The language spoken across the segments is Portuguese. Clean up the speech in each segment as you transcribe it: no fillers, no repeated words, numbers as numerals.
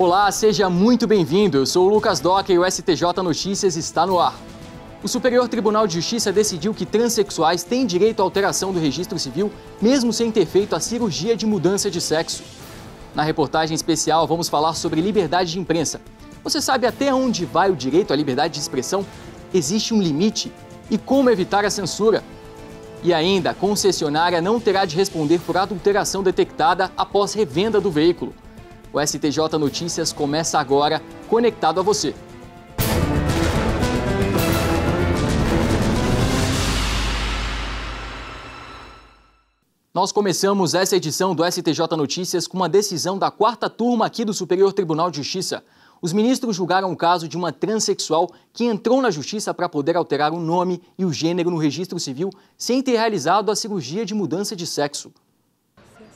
Olá, seja muito bem-vindo. Eu sou o Lucas Docker e o STJ Notícias está no ar. O Superior Tribunal de Justiça decidiu que transexuais têm direito à alteração do registro civil, mesmo sem ter feito a cirurgia de mudança de sexo. Na reportagem especial, vamos falar sobre liberdade de imprensa. Você sabe até onde vai o direito à liberdade de expressão? Existe um limite? E como evitar a censura? E ainda, a concessionária não terá de responder por adulteração detectada após revenda do veículo. O STJ Notícias começa agora, conectado a você. Nós começamos essa edição do STJ Notícias com uma decisão da quarta turma aqui do Superior Tribunal de Justiça. Os ministros julgaram o caso de uma transexual que entrou na Justiça para poder alterar o nome e o gênero no registro civil sem ter realizado a cirurgia de mudança de sexo.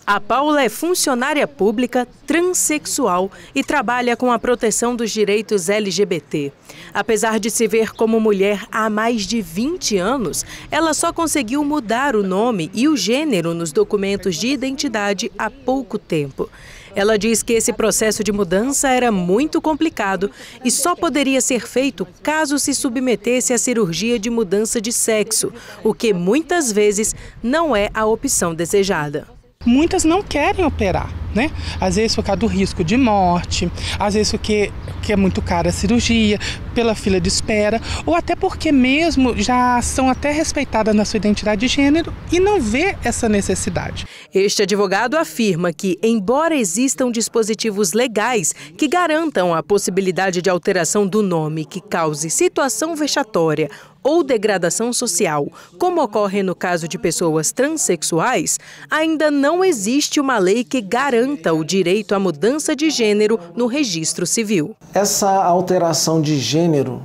A Paula é funcionária pública transexual e trabalha com a proteção dos direitos LGBT. Apesar de se ver como mulher há mais de 20 anos, ela só conseguiu mudar o nome e o gênero nos documentos de identidade há pouco tempo. Ela diz que esse processo de mudança era muito complicado e só poderia ser feito caso se submetesse à cirurgia de mudança de sexo, o que muitas vezes não é a opção desejada. Muitas não querem operar, né? Às vezes por causa do risco de morte, às vezes porque é muito cara a cirurgia, pela fila de espera, ou até porque mesmo já são até respeitadas na sua identidade de gênero e não vê essa necessidade. Este advogado afirma que, embora existam dispositivos legais que garantam a possibilidade de alteração do nome que cause situação vexatória ou degradação social, como ocorre no caso de pessoas transexuais, ainda não existe uma lei que garanta o direito à mudança de gênero no registro civil. Essa alteração de gênero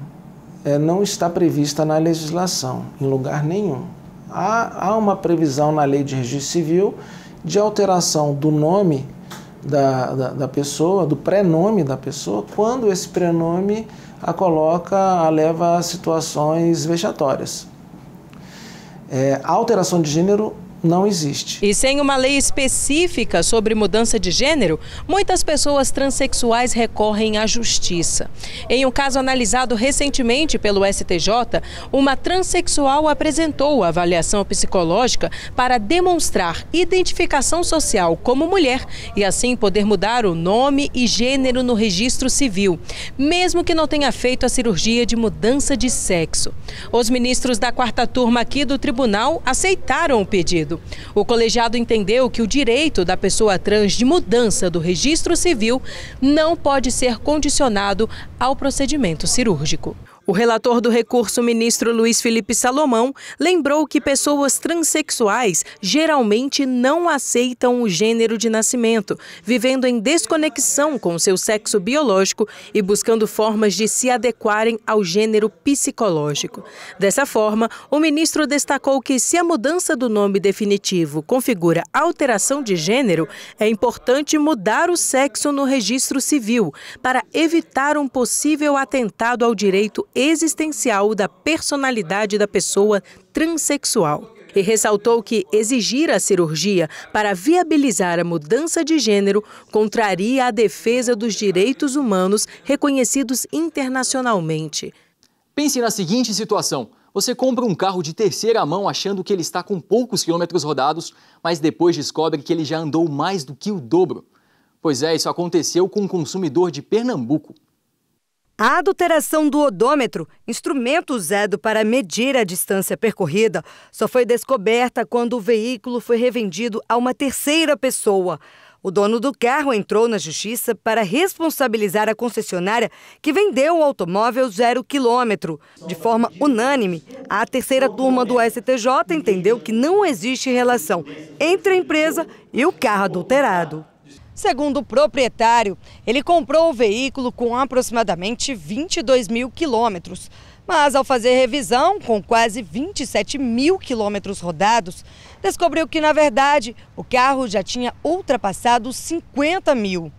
não está prevista na legislação, em lugar nenhum. Há uma previsão na lei de registro civil de alteração do nome da pessoa, do prenome da pessoa, quando esse prenome a coloca, a leva a situações vexatórias. A alteração de gênero não existe. E sem uma lei específica sobre mudança de gênero, muitas pessoas transexuais recorrem à justiça. Em um caso analisado recentemente pelo STJ, uma transexual apresentou a avaliação psicológica para demonstrar identificação social como mulher e assim poder mudar o nome e gênero no registro civil, mesmo que não tenha feito a cirurgia de mudança de sexo. Os ministros da quarta turma aqui do tribunal aceitaram o pedido. O colegiado entendeu que o direito da pessoa trans de mudança do registro civil não pode ser condicionado ao procedimento cirúrgico. O relator do recurso, ministro Luiz Felipe Salomão, lembrou que pessoas transexuais geralmente não aceitam o gênero de nascimento, vivendo em desconexão com seu sexo biológico e buscando formas de se adequarem ao gênero psicológico. Dessa forma, o ministro destacou que se a mudança do nome definitivo configura alteração de gênero, é importante mudar o sexo no registro civil para evitar um possível atentado ao direito existencial da personalidade da pessoa transexual. E ressaltou que exigir a cirurgia para viabilizar a mudança de gênero contraria a defesa dos direitos humanos reconhecidos internacionalmente. Pense na seguinte situação: você compra um carro de terceira mão achando que ele está com poucos quilômetros rodados, mas depois descobre que ele já andou mais do que o dobro. Pois é, isso aconteceu com um consumidor de Pernambuco. A adulteração do odômetro, instrumento usado para medir a distância percorrida, só foi descoberta quando o veículo foi revendido a uma terceira pessoa. O dono do carro entrou na justiça para responsabilizar a concessionária que vendeu o automóvel 0 quilômetro. De forma unânime, a terceira turma do STJ entendeu que não existe relação entre a empresa e o carro adulterado. Segundo o proprietário, ele comprou o veículo com aproximadamente 22 mil quilômetros. Mas ao fazer revisão, com quase 27 mil quilômetros rodados, descobriu que, na verdade, o carro já tinha ultrapassado 50 mil.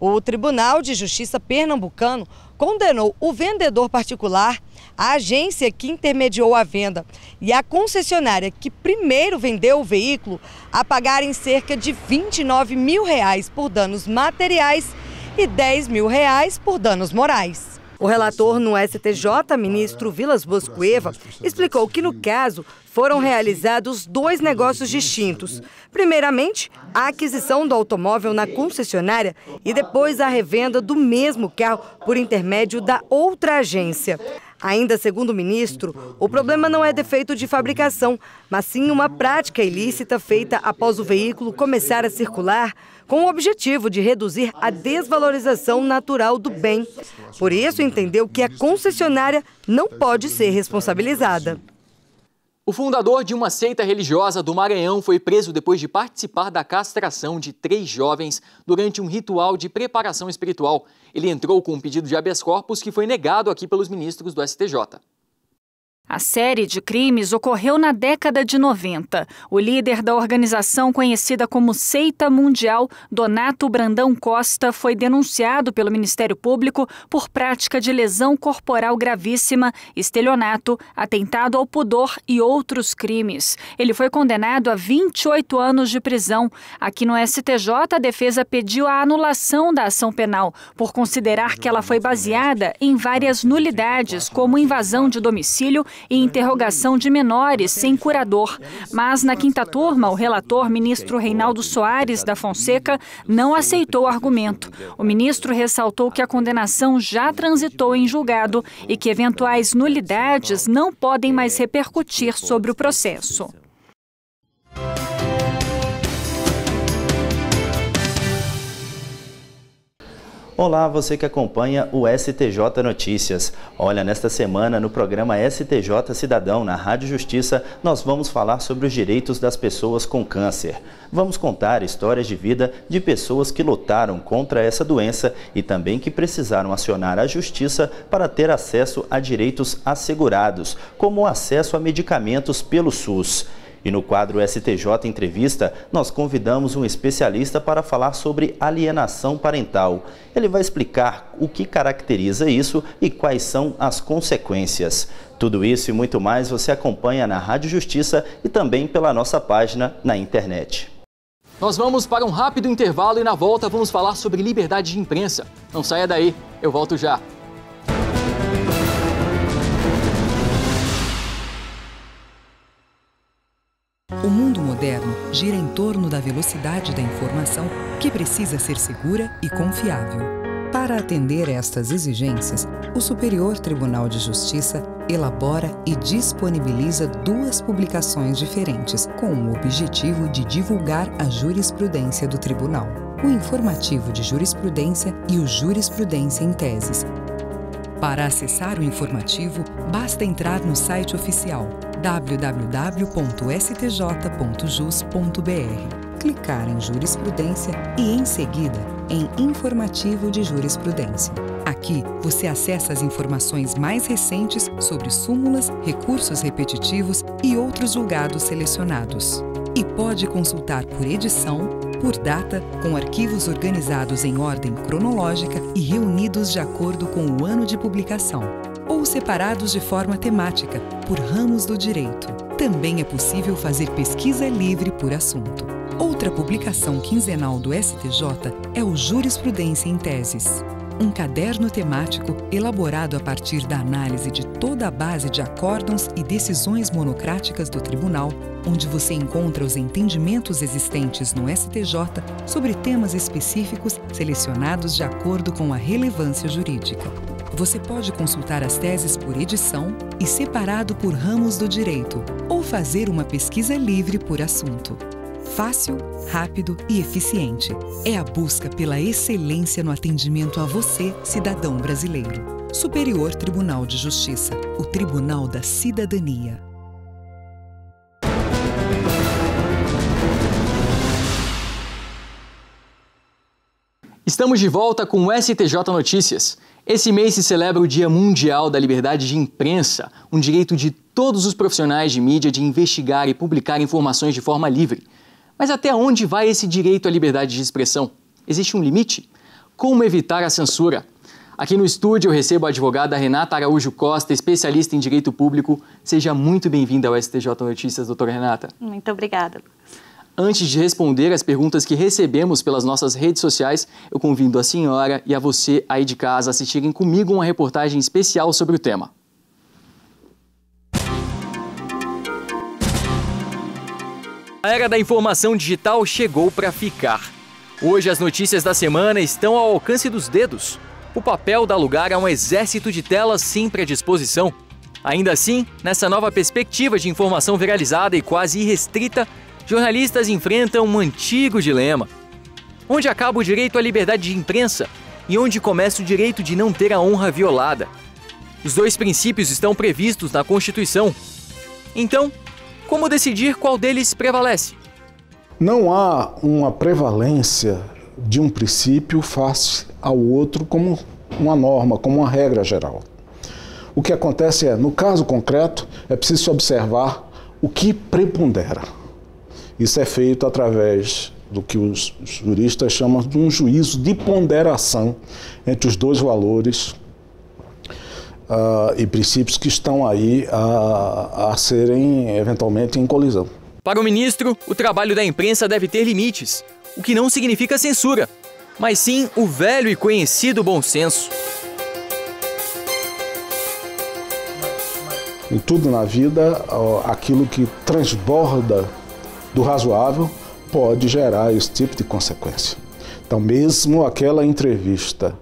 O Tribunal de Justiça pernambucano condenou o vendedor particular, a agência que intermediou a venda e a concessionária que primeiro vendeu o veículo a pagarem cerca de R$ 29 mil por danos materiais e 10 mil reais por danos morais. O relator no STJ, ministro Villas-Bôas Cueva, explicou que, no caso, foram realizados dois negócios distintos. Primeiramente, a aquisição do automóvel na concessionária e depois a revenda do mesmo carro por intermédio da outra agência. Ainda segundo o ministro, o problema não é defeito de fabricação, mas sim uma prática ilícita feita após o veículo começar a circular com o objetivo de reduzir a desvalorização natural do bem. Por isso, entendeu que a concessionária não pode ser responsabilizada. O fundador de uma seita religiosa do Maranhão foi preso depois de participar da castração de 3 jovens durante um ritual de preparação espiritual. Ele entrou com um pedido de habeas corpus que foi negado aqui pelos ministros do STJ. A série de crimes ocorreu na década de 90. O líder da organização conhecida como Seita Mundial, Donato Brandão Costa, foi denunciado pelo Ministério Público por prática de lesão corporal gravíssima, estelionato, atentado ao pudor e outros crimes. Ele foi condenado a 28 anos de prisão. Aqui no STJ, a defesa pediu a anulação da ação penal, por considerar que ela foi baseada em várias nulidades, como invasão de domicílio e interrogação de menores sem curador. Mas na quinta turma, o relator, ministro Reinaldo Soares da Fonseca, não aceitou o argumento. O ministro ressaltou que a condenação já transitou em julgado e que eventuais nulidades não podem mais repercutir sobre o processo. Olá, você que acompanha o STJ Notícias. Olha, nesta semana no programa STJ Cidadão na Rádio Justiça, nós vamos falar sobre os direitos das pessoas com câncer. Vamos contar histórias de vida de pessoas que lutaram contra essa doença e também que precisaram acionar a justiça para ter acesso a direitos assegurados, como o acesso a medicamentos pelo SUS. E no quadro STJ Entrevista, nós convidamos um especialista para falar sobre alienação parental. Ele vai explicar o que caracteriza isso e quais são as consequências. Tudo isso e muito mais você acompanha na Rádio Justiça e também pela nossa página na internet. Nós vamos para um rápido intervalo e na volta vamos falar sobre liberdade de imprensa. Não saia daí, eu volto já. O mundo moderno gira em torno da velocidade da informação, que precisa ser segura e confiável. Para atender estas exigências, o Superior Tribunal de Justiça elabora e disponibiliza 2 publicações diferentes, com o objetivo de divulgar a jurisprudência do Tribunal: o Informativo de Jurisprudência e o Jurisprudência em Teses. Para acessar o informativo, basta entrar no site oficial www.stj.jus.br, clicar em Jurisprudência e, em seguida, em Informativo de Jurisprudência. Aqui, você acessa as informações mais recentes sobre súmulas, recursos repetitivos e outros julgados selecionados. E pode consultar por edição, por data, com arquivos organizados em ordem cronológica e reunidos de acordo com o ano de publicação, ou separados de forma temática, por ramos do direito. Também é possível fazer pesquisa livre por assunto. Outra publicação quinzenal do STJ é o Jurisprudência em Teses, um caderno temático elaborado a partir da análise de toda a base de acórdãos e decisões monocráticas do Tribunal, onde você encontra os entendimentos existentes no STJ sobre temas específicos selecionados de acordo com a relevância jurídica. Você pode consultar as teses por edição e separado por ramos do direito, ou fazer uma pesquisa livre por assunto. Fácil, rápido e eficiente. É a busca pela excelência no atendimento a você, cidadão brasileiro. Superior Tribunal de Justiça, o Tribunal da Cidadania. Estamos de volta com o STJ Notícias. Esse mês se celebra o Dia Mundial da Liberdade de Imprensa, um direito de todos os profissionais de mídia de investigar e publicar informações de forma livre. Mas até onde vai esse direito à liberdade de expressão? Existe um limite? Como evitar a censura? Aqui no estúdio eu recebo a advogada Renata Araújo Costa, especialista em direito público. Seja muito bem-vinda ao STJ Notícias, doutora Renata. Muito obrigada, Lucas. Antes de responder as perguntas que recebemos pelas nossas redes sociais, eu convido a senhora e a você aí de casa a assistirem comigo uma reportagem especial sobre o tema. A era da informação digital chegou para ficar. Hoje as notícias da semana estão ao alcance dos dedos. O papel dá lugar a um exército de telas sempre à disposição. Ainda assim, nessa nova perspectiva de informação viralizada e quase irrestrita, jornalistas enfrentam um antigo dilema. Onde acaba o direito à liberdade de imprensa e onde começa o direito de não ter a honra violada? Os dois princípios estão previstos na Constituição. Então, como decidir qual deles prevalece? Não há uma prevalência de um princípio face ao outro como uma norma, como uma regra geral. O que acontece é, no caso concreto, é preciso observar o que prepondera. Isso é feito através do que os juristas chamam de um juízo de ponderação entre os dois valores e princípios que estão aí a serem, eventualmente, em colisão. Para o ministro, o trabalho da imprensa deve ter limites, o que não significa censura, mas sim o velho e conhecido bom senso. Em tudo na vida, aquilo que transborda do razoável pode gerar esse tipo de consequência. Então, mesmo aquela entrevista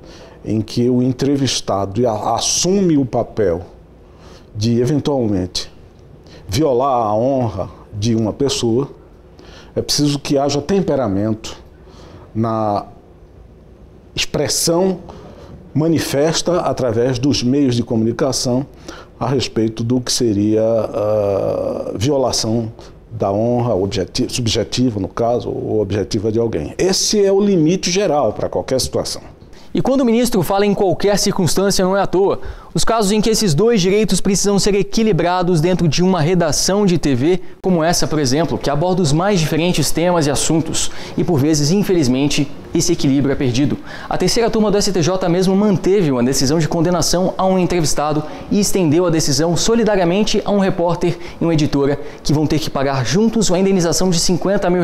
em que o entrevistado assume o papel de, eventualmente, violar a honra de uma pessoa, é preciso que haja temperamento na expressão manifesta através dos meios de comunicação a respeito do que seria a violação da honra subjetiva, no caso, ou objetiva de alguém. Esse é o limite geral para qualquer situação. E quando o ministro fala em qualquer circunstância, não é à toa. Os casos em que esses dois direitos precisam ser equilibrados dentro de uma redação de TV, como essa, por exemplo, que aborda os mais diferentes temas e assuntos. E por vezes, infelizmente, esse equilíbrio é perdido. A terceira turma do STJ mesmo manteve uma decisão de condenação a um entrevistado e estendeu a decisão solidariamente a um repórter e uma editora, que vão ter que pagar juntos uma indenização de R$50 mil.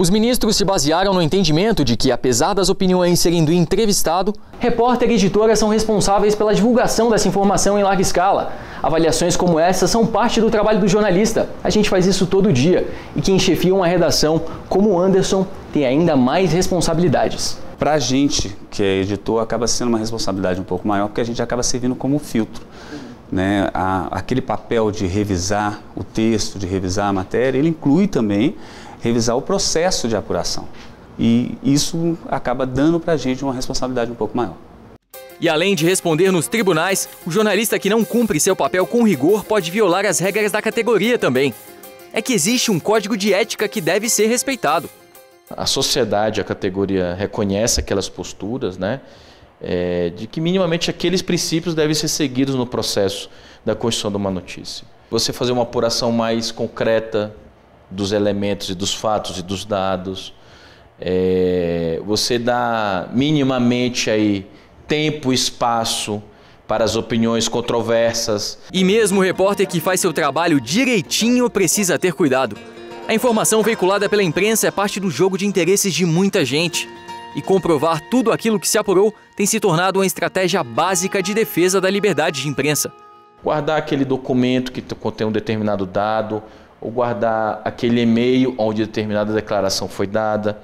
Os ministros se basearam no entendimento de que, apesar das opiniões serem do entrevistado, repórter e editora são responsáveis pela divulgação dessa informação em larga escala. Avaliações como essa são parte do trabalho do jornalista. A gente faz isso todo dia. E quem chefia uma redação, como o Anderson, tem ainda mais responsabilidades. Para a gente, que é editor, acaba sendo uma responsabilidade um pouco maior, porque a gente acaba servindo como filtro. Né? Aquele papel de revisar o texto, de revisar a matéria, ele inclui também revisar o processo de apuração. E isso acaba dando para a gente uma responsabilidade um pouco maior. E além de responder nos tribunais, o jornalista que não cumpre seu papel com rigor pode violar as regras da categoria também. É que existe um código de ética que deve ser respeitado. A sociedade, a categoria, reconhece aquelas posturas, né? De que minimamente aqueles princípios devem ser seguidos no processo da construção de uma notícia. Você fazer uma apuração mais concreta dos elementos e dos fatos e dos dados, você dá minimamente aí tempo e espaço para as opiniões controversas. E mesmo o repórter que faz seu trabalho direitinho precisa ter cuidado. A informação veiculada pela imprensa é parte do jogo de interesses de muita gente. E comprovar tudo aquilo que se apurou tem se tornado uma estratégia básica de defesa da liberdade de imprensa. Guardar aquele documento que contém um determinado dado, ou guardar aquele e-mail onde determinada declaração foi dada,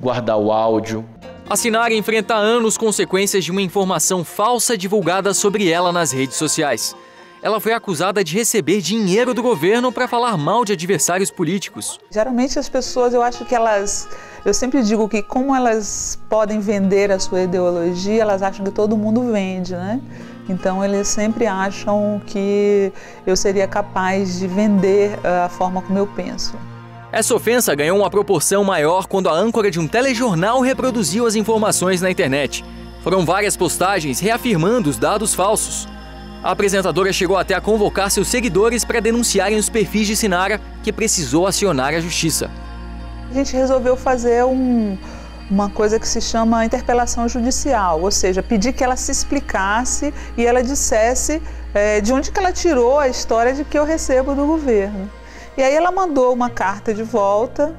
guardar o áudio. A Sinara enfrenta há anos consequências de uma informação falsa divulgada sobre ela nas redes sociais. Ela foi acusada de receber dinheiro do governo para falar mal de adversários políticos. Geralmente as pessoas, eu acho que elas... Eu sempre digo que como elas podem vender a sua ideologia, elas acham que todo mundo vende, né? Então, eles sempre acham que eu seria capaz de vender a forma como eu penso. Essa ofensa ganhou uma proporção maior quando a âncora de um telejornal reproduziu as informações na internet. Foram várias postagens reafirmando os dados falsos. A apresentadora chegou até a convocar seus seguidores para denunciarem os perfis de Sinara, que precisou acionar a justiça. A gente resolveu fazer uma coisa que se chama interpelação judicial, ou seja, pedir que ela se explicasse e ela dissesse de onde que ela tirou a história de que eu recebo do governo. E aí ela mandou uma carta de volta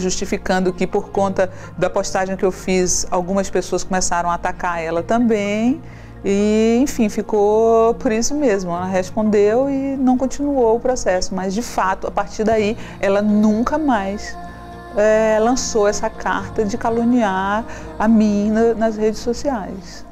justificando que por conta da postagem que eu fiz, algumas pessoas começaram a atacar ela também. E, enfim, ficou por isso mesmo. Ela respondeu e não continuou o processo. Mas, de fato, a partir daí, ela nunca mais lançou essa carta de caluniar a mim nas redes sociais.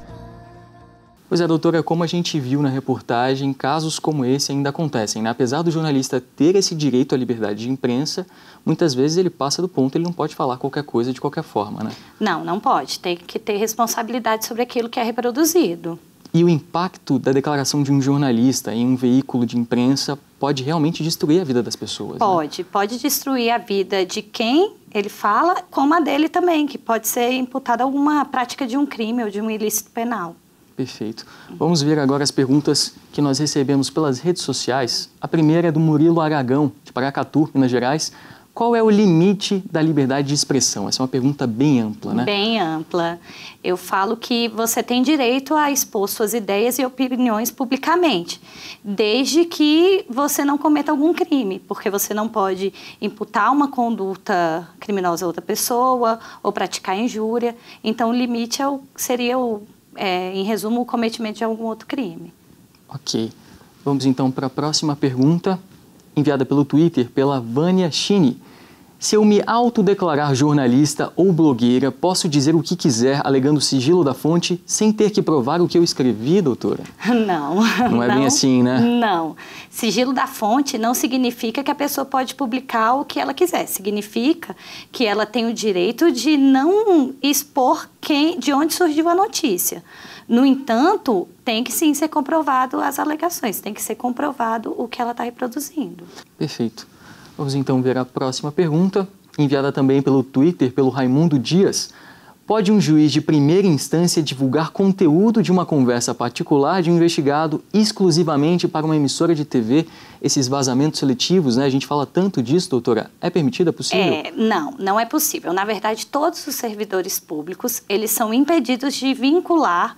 Pois é, doutora, como a gente viu na reportagem, casos como esse ainda acontecem, né? Apesar do jornalista ter esse direito à liberdade de imprensa, muitas vezes ele passa do ponto, ele não pode falar qualquer coisa de qualquer forma, né? Não, não pode. Tem que ter responsabilidade sobre aquilo que é reproduzido. E o impacto da declaração de um jornalista em um veículo de imprensa pode realmente destruir a vida das pessoas, né? Pode destruir a vida de quem ele fala, como a dele também, que pode ser imputada alguma prática de um crime ou de um ilícito penal. Perfeito. Vamos ver agora as perguntas que nós recebemos pelas redes sociais. A primeira é do Murilo Aragão, de Paracatu, Minas Gerais. Qual é o limite da liberdade de expressão? Essa é uma pergunta bem ampla, né? Bem ampla. Eu falo que você tem direito a expor suas ideias e opiniões publicamente, desde que você não cometa algum crime, porque você não pode imputar uma conduta criminosa a outra pessoa ou praticar injúria. Então, o limite em resumo, o cometimento de algum outro crime. Ok. Vamos então para a próxima pergunta, enviada pelo Twitter, pela Vânia Schini. Se eu me autodeclarar jornalista ou blogueira, posso dizer o que quiser, alegando o sigilo da fonte, sem ter que provar o que eu escrevi, doutora? Não. Não é bem assim, né? Não. Sigilo da fonte não significa que a pessoa pode publicar o que ela quiser. Significa que ela tem o direito de não expor de onde surgiu a notícia. No entanto, tem que sim ser comprovado as alegações, tem que ser comprovado o que ela está reproduzindo. Perfeito. Vamos então ver a próxima pergunta, enviada também pelo Twitter, pelo Raimundo Dias. Pode um juiz de primeira instância divulgar conteúdo de uma conversa particular de um investigado exclusivamente para uma emissora de TV? Esses vazamentos seletivos, né? A gente fala tanto disso, doutora. É permitida? É possível? Não é possível. Na verdade, todos os servidores públicos, eles são impedidos de vincular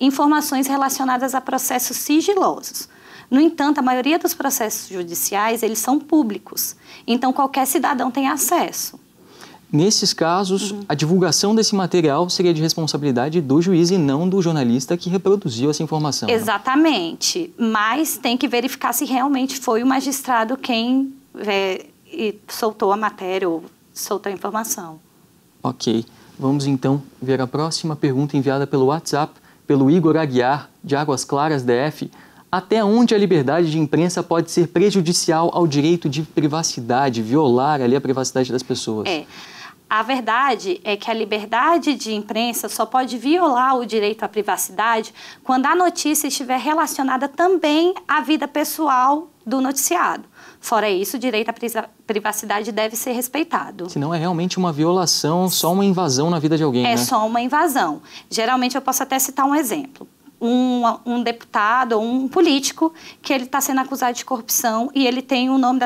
informações relacionadas a processos sigilosos. No entanto, a maioria dos processos judiciais, eles são públicos. Então, qualquer cidadão tem acesso. Nesses casos, a divulgação desse material seria de responsabilidade do juiz e não do jornalista que reproduziu essa informação. Exatamente, né? Mas tem que verificar se realmente foi o magistrado quem soltou a matéria ou soltou a informação. Ok, vamos então ver a próxima pergunta enviada pelo WhatsApp, pelo Igor Aguiar, de Águas Claras, DF. Até onde a liberdade de imprensa pode ser prejudicial ao direito de privacidade, violar ali a privacidade das pessoas? A verdade é que a liberdade de imprensa só pode violar o direito à privacidade quando a notícia estiver relacionada também à vida pessoal do noticiado. Fora isso, o direito à privacidade deve ser respeitado. Se não é realmente uma violação, só uma invasão na vida de alguém, né? É só uma invasão. Geralmente, eu posso até citar um exemplo. Um deputado ou um político que ele está sendo acusado de corrupção e ele tem o nome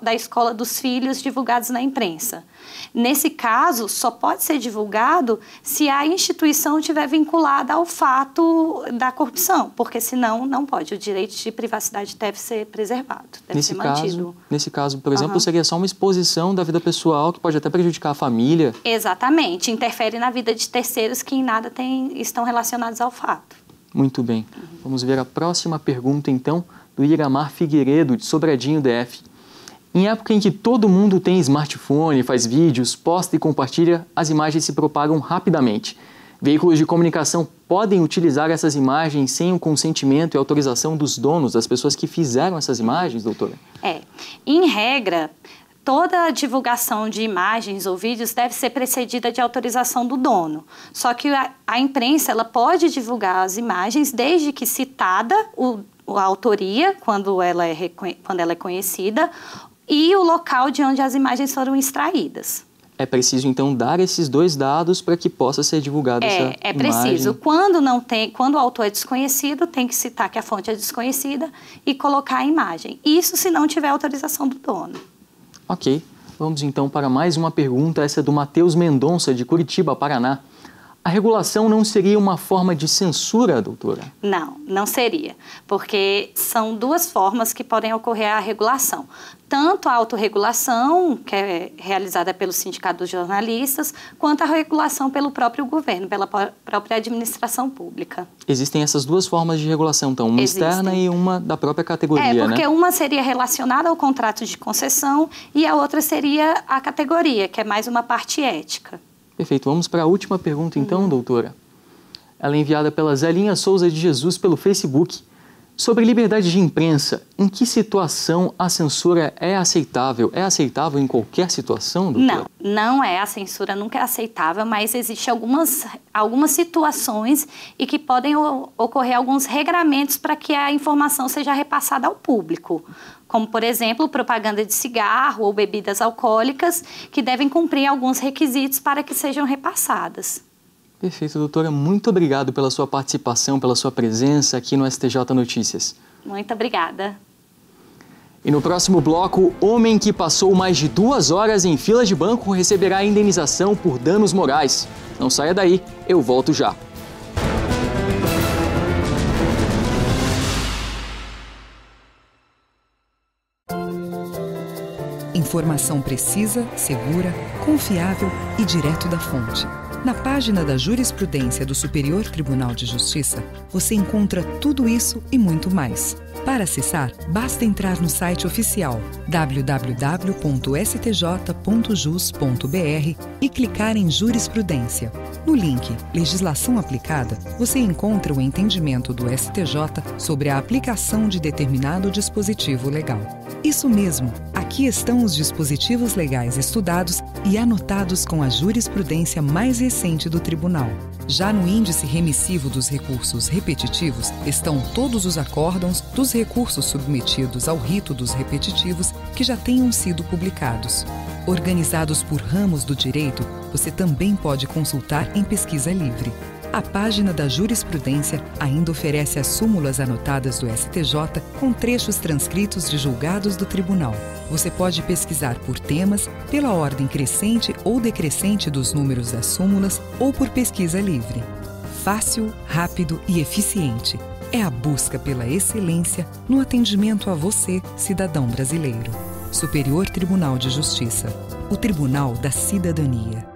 da escola dos filhos divulgados na imprensa. Nesse caso, só pode ser divulgado se a instituição estiver vinculada ao fato da corrupção, porque senão não pode. O direito de privacidade deve ser preservado, deve ser mantido. Nesse caso, por exemplo, seria só uma exposição da vida pessoal que pode até prejudicar a família. Exatamente, interfere na vida de terceiros que em nada estão relacionados ao fato. Muito bem. Vamos ver a próxima pergunta, então, do Iramar Figueiredo, de Sobradinho, DF. Em época em que todo mundo tem smartphone, faz vídeos, posta e compartilha, as imagens se propagam rapidamente. Veículos de comunicação podem utilizar essas imagens sem o consentimento e autorização dos donos, das pessoas que fizeram essas imagens, doutora? Em regra, toda a divulgação de imagens ou vídeos deve ser precedida de autorização do dono. Só que a imprensa ela pode divulgar as imagens desde que citada a autoria, quando ela é conhecida, e o local de onde as imagens foram extraídas. É preciso, então, dar esses dois dados para que possa ser divulgada essa imagem? É preciso. Quando o autor é desconhecido, tem que citar que a fonte é desconhecida e colocar a imagem. Isso se não tiver autorização do dono. Ok, vamos então para mais uma pergunta, essa é do Matheus Mendonça, de Curitiba, Paraná. A regulação não seria uma forma de censura, doutora? Não, não seria, porque são duas formas que podem ocorrer a regulação. Tanto a autorregulação, que é realizada pelo Sindicato dos Jornalistas, quanto a regulação pelo próprio governo, pela própria administração pública. Existem essas duas formas de regulação, então, uma externa e uma da própria categoria, né? É, porque uma seria relacionada ao contrato de concessão e a outra seria a categoria, que é mais uma parte ética. Perfeito. Vamos para a última pergunta, então, doutora. Ela é enviada pela Zelinha Souza de Jesus pelo Facebook. Sobre liberdade de imprensa, em que situação a censura é aceitável? É aceitável em qualquer situação, doutora? Não, não é. A censura nunca é aceitável, mas existem algumas situações e que podem ocorrer alguns regramentos para que a informação seja repassada ao público. Como, por exemplo, propaganda de cigarro ou bebidas alcoólicas, que devem cumprir alguns requisitos para que sejam repassadas. Perfeito, doutora. Muito obrigado pela sua participação, pela sua presença aqui no STJ Notícias. Muito obrigada. E no próximo bloco, homem que passou mais de 2 horas em filas de banco receberá indenização por danos morais. Não saia daí, eu volto já. Informação precisa, segura, confiável e direto da fonte. Na página da jurisprudência do Superior Tribunal de Justiça, você encontra tudo isso e muito mais. Para acessar, basta entrar no site oficial www.stj.jus.br e clicar em Jurisprudência. No link Legislação Aplicada, você encontra o entendimento do STJ sobre a aplicação de determinado dispositivo legal. Isso mesmo, aqui estão os dispositivos legais estudados e anotados com a jurisprudência mais recente do Tribunal. Já no índice remissivo dos recursos repetitivos estão todos os acórdãos dos recursos submetidos ao rito dos repetitivos que já tenham sido publicados. Organizados por ramos do direito, você também pode consultar em pesquisa livre. A página da jurisprudência ainda oferece as súmulas anotadas do STJ com trechos transcritos de julgados do tribunal. Você pode pesquisar por temas, pela ordem crescente ou decrescente dos números das súmulas ou por pesquisa livre. Fácil, rápido e eficiente. É a busca pela excelência no atendimento a você, cidadão brasileiro. Superior Tribunal de Justiça. O Tribunal da Cidadania.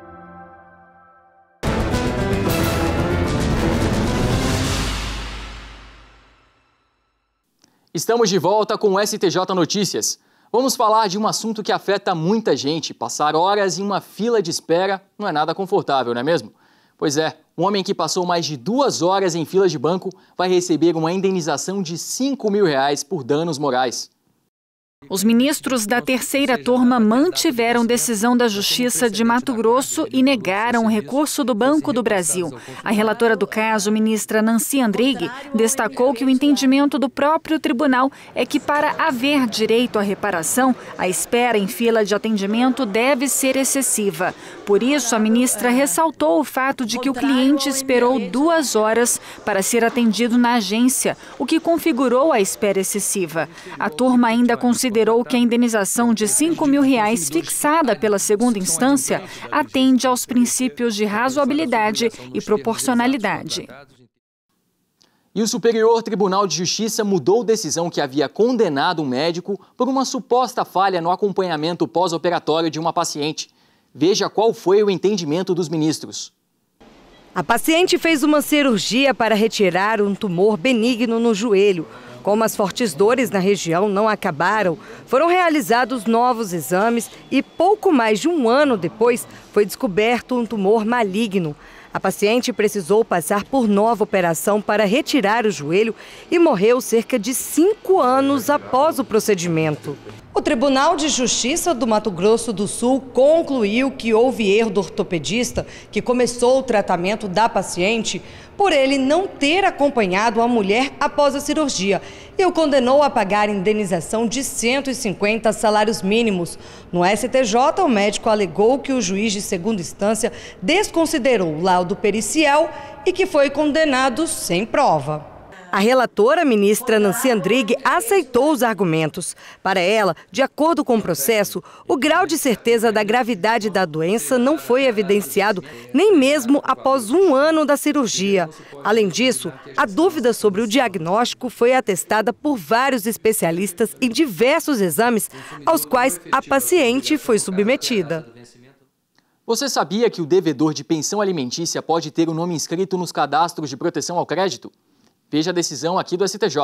Estamos de volta com o STJ Notícias. Vamos falar de um assunto que afeta muita gente. Passar horas em uma fila de espera não é nada confortável, não é mesmo? Pois é, um homem que passou mais de 2 horas em filas de banco vai receber uma indenização de R$ 5.000 por danos morais. Os ministros da terceira turma mantiveram decisão da Justiça de Mato Grosso e negaram o recurso do Banco do Brasil. A relatora do caso, ministra Nancy Andrighi, destacou que o entendimento do próprio tribunal é que, para haver direito à reparação, a espera em fila de atendimento deve ser excessiva. Por isso, a ministra ressaltou o fato de que o cliente esperou 2 horas para ser atendido na agência, o que configurou a espera excessiva. A turma ainda considerou que a indenização de R$ 5.000 fixada pela segunda instância atende aos princípios de razoabilidade e proporcionalidade. E o Superior Tribunal de Justiça mudou decisão que havia condenado um médico por uma suposta falha no acompanhamento pós-operatório de uma paciente. Veja qual foi o entendimento dos ministros. A paciente fez uma cirurgia para retirar um tumor benigno no joelho. Como as fortes dores na região não acabaram, foram realizados novos exames e pouco mais de 1 ano depois foi descoberto um tumor maligno. A paciente precisou passar por nova operação para retirar o joelho e morreu cerca de 5 anos após o procedimento. O Tribunal de Justiça do Mato Grosso do Sul concluiu que houve erro do ortopedista que começou o tratamento da paciente por ele não ter acompanhado a mulher após a cirurgia e o condenou a pagar indenização de 150 salários mínimos. No STJ, o médico alegou que o juiz de segunda instância desconsiderou o laudo pericial e que foi condenado sem prova. A relatora, ministra Nancy Andrighi, aceitou os argumentos. Para ela, de acordo com o processo, o grau de certeza da gravidade da doença não foi evidenciado nem mesmo após um ano da cirurgia. Além disso, a dúvida sobre o diagnóstico foi atestada por vários especialistas em diversos exames aos quais a paciente foi submetida. Você sabia que o devedor de pensão alimentícia pode ter o nome inscrito nos cadastros de proteção ao crédito? Veja a decisão aqui do STJ.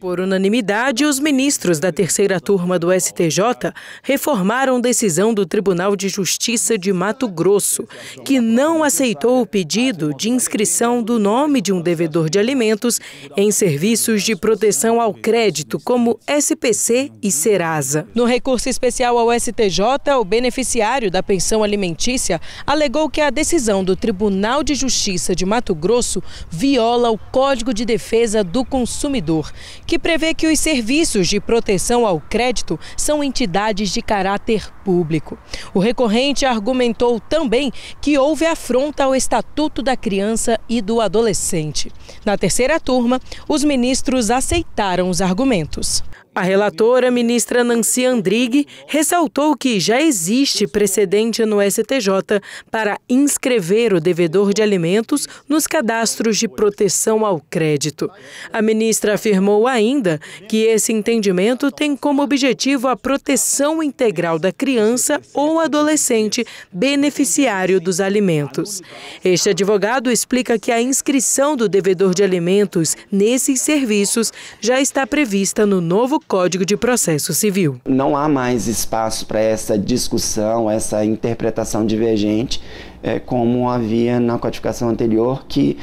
Por unanimidade, os ministros da terceira turma do STJ reformaram decisão do Tribunal de Justiça de Mato Grosso, que não aceitou o pedido de inscrição do nome de um devedor de alimentos em serviços de proteção ao crédito, como SPC e Serasa. No recurso especial ao STJ, o beneficiário da pensão alimentícia alegou que a decisão do Tribunal de Justiça de Mato Grosso viola o Código de Defesa do Consumidor, que prevê que os serviços de proteção ao crédito são entidades de caráter público. O recorrente argumentou também que houve afronta ao Estatuto da Criança e do Adolescente. Na terceira turma, os ministros aceitaram os argumentos. A relatora, ministra Nancy Andrighi, ressaltou que já existe precedente no STJ para inscrever o devedor de alimentos nos cadastros de proteção ao crédito. A ministra afirmou ainda que esse entendimento tem como objetivo a proteção integral da criança ou adolescente beneficiário dos alimentos. Este advogado explica que a inscrição do devedor de alimentos nesses serviços já está prevista no novo Código de Processo Civil. Não há mais espaço para essa discussão, essa interpretação divergente, como havia na codificação anterior, que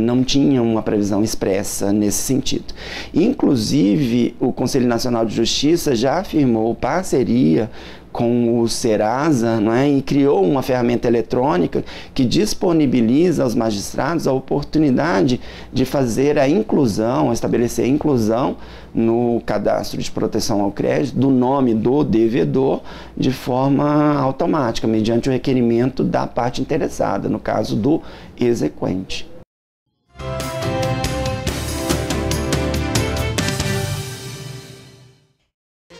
não tinha uma previsão expressa nesse sentido. Inclusive, o Conselho Nacional de Justiça já afirmou parceria com o Serasa, não é? E criou uma ferramenta eletrônica que disponibiliza aos magistrados a oportunidade de fazer a inclusão, estabelecer a inclusão no cadastro de proteção ao crédito do nome do devedor de forma automática, mediante o requerimento da parte interessada, no caso do exequente.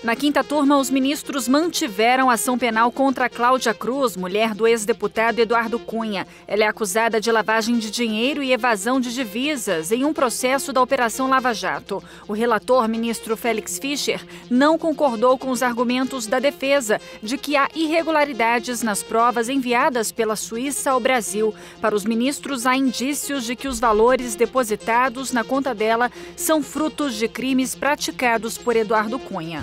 Na quinta turma, os ministros mantiveram a ação penal contra Cláudia Cruz, mulher do ex-deputado Eduardo Cunha. Ela é acusada de lavagem de dinheiro e evasão de divisas em um processo da Operação Lava Jato. O relator, ministro Félix Fischer, não concordou com os argumentos da defesa de que há irregularidades nas provas enviadas pela Suíça ao Brasil. Para os ministros, há indícios de que os valores depositados na conta dela são frutos de crimes praticados por Eduardo Cunha.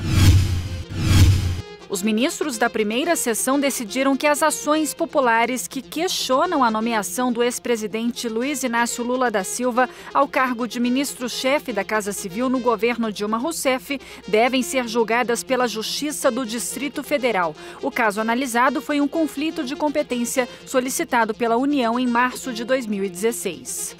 Os ministros da primeira sessão decidiram que as ações populares que questionam a nomeação do ex-presidente Luiz Inácio Lula da Silva ao cargo de ministro-chefe da Casa Civil no governo Dilma Rousseff devem ser julgadas pela Justiça do Distrito Federal. O caso analisado foi um conflito de competência solicitado pela União em março de 2016.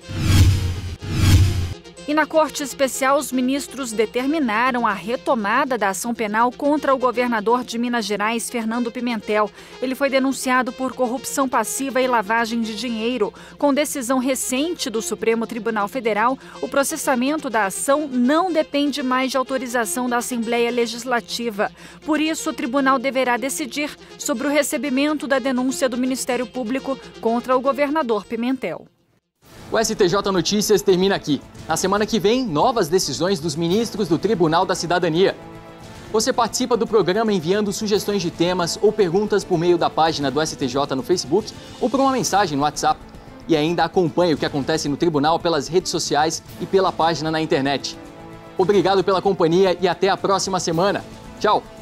E na Corte Especial, os ministros determinaram a retomada da ação penal contra o governador de Minas Gerais, Fernando Pimentel. Ele foi denunciado por corrupção passiva e lavagem de dinheiro. Com decisão recente do Supremo Tribunal Federal, o processamento da ação não depende mais de autorização da Assembleia Legislativa. Por isso, o tribunal deverá decidir sobre o recebimento da denúncia do Ministério Público contra o governador Pimentel. O STJ Notícias termina aqui. Na semana que vem, novas decisões dos ministros do Tribunal da Cidadania. Você participa do programa enviando sugestões de temas ou perguntas por meio da página do STJ no Facebook ou por uma mensagem no WhatsApp. E ainda acompanhe o que acontece no tribunal pelas redes sociais e pela página na internet. Obrigado pela companhia e até a próxima semana. Tchau!